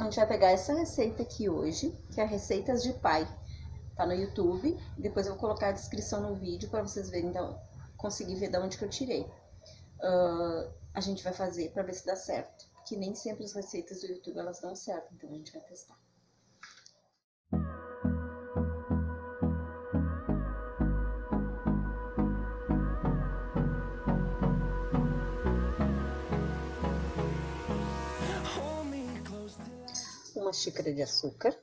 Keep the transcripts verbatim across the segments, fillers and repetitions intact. A gente vai pegar essa receita aqui hoje, que é receitas de pai. Tá no YouTube, depois eu vou colocar a descrição no vídeo para vocês verem, da, conseguir ver de onde que eu tirei. Uh, a gente vai fazer para ver se dá certo, porque nem sempre as receitas do YouTube elas dão certo, então a gente vai testar. Uma xícara de açúcar,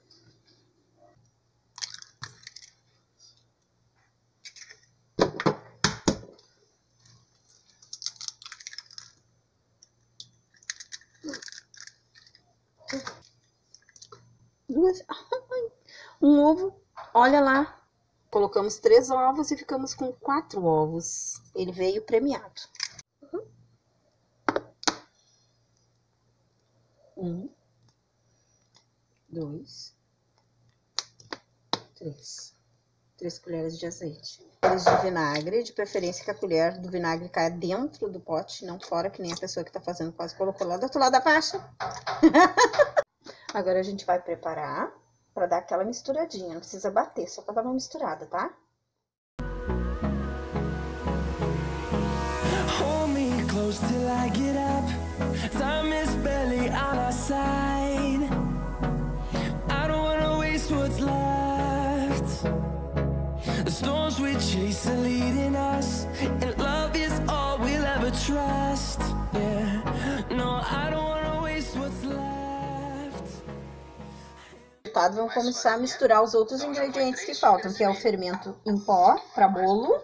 duas, um ovo, olha lá, colocamos três ovos e ficamos com quatro ovos, ele veio premiado. Um, dois, três, três colheres de azeite, três de vinagre, de preferência que a colher do vinagre caia dentro do pote, não fora, que nem a pessoa que tá fazendo quase colocou lá do outro lado da faixa. Agora a gente vai preparar para dar aquela misturadinha, não precisa bater, só para dar uma misturada, tá? Hold me close till I get up. Time is barely on our side. What's left, the storms we chase are leading us, and love is all we'll ever trust. Yeah, no, I don't wanna waste what's left. Tá, vamos começar a misturar os outros ingredientes que faltam, que é o fermento em pó para bolo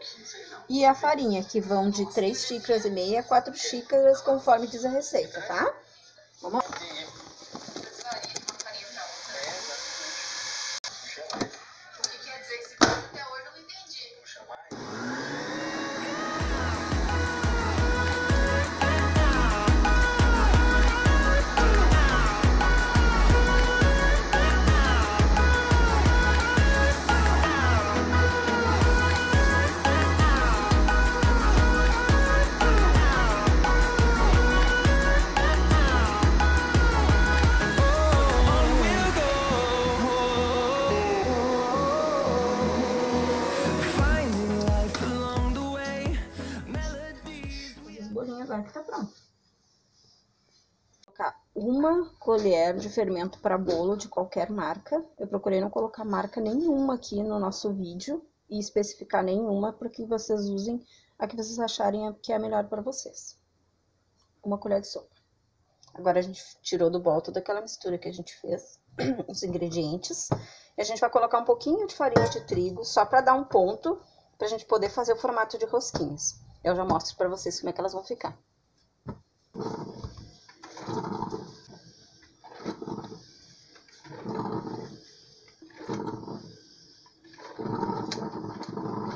e a farinha, que vão de três xícaras e meia a quatro xícaras, conforme diz a receita, tá? Vamos lá. Agora que tá pronto. Vou colocar uma colher de fermento para bolo de qualquer marca. Eu procurei não colocar marca nenhuma aqui no nosso vídeo e especificar nenhuma, para que vocês usem a que vocês acharem que é melhor para vocês. Uma colher de sopa. Agora a gente tirou do bol toda aquela mistura que a gente fez, os ingredientes. E a gente vai colocar um pouquinho de farinha de trigo, só para dar um ponto, pra gente poder fazer o formato de rosquinhas. Eu já mostro pra vocês como é que elas vão ficar.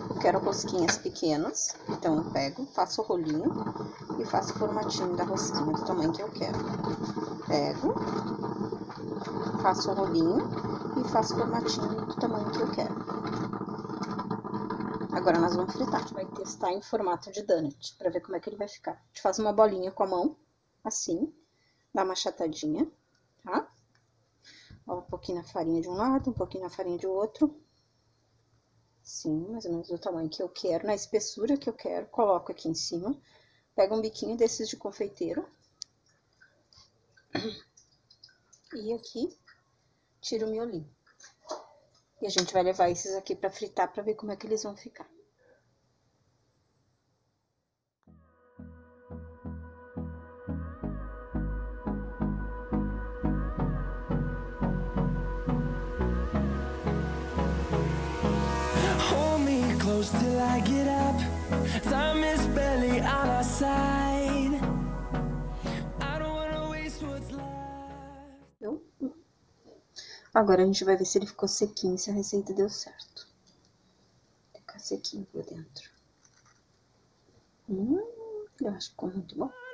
Eu quero rosquinhas pequenas, então eu pego, faço o rolinho e faço o formatinho da rosquinha do tamanho que eu quero. Pego, faço o rolinho e faço o formatinho do tamanho que eu quero. Agora nós vamos fritar. A gente vai testar em formato de donut, pra ver como é que ele vai ficar. A gente faz uma bolinha com a mão, assim, dá uma achatadinha, tá? Ó, um pouquinho na farinha de um lado, um pouquinho na farinha de outro. Sim, mais ou menos do tamanho que eu quero, na espessura que eu quero, coloco aqui em cima. Pego um biquinho desses de confeiteiro. E aqui, tiro o miolinho. E a gente vai levar esses aqui pra fritar, pra ver como é que eles vão ficar. Hold me close till I get up. Time is barely on our side. I don't wanna waste what's left. Agora a gente vai ver se ele ficou sequinho, se a receita deu certo. Vou ficar sequinho por dentro. Hum, eu acho que ficou muito bom.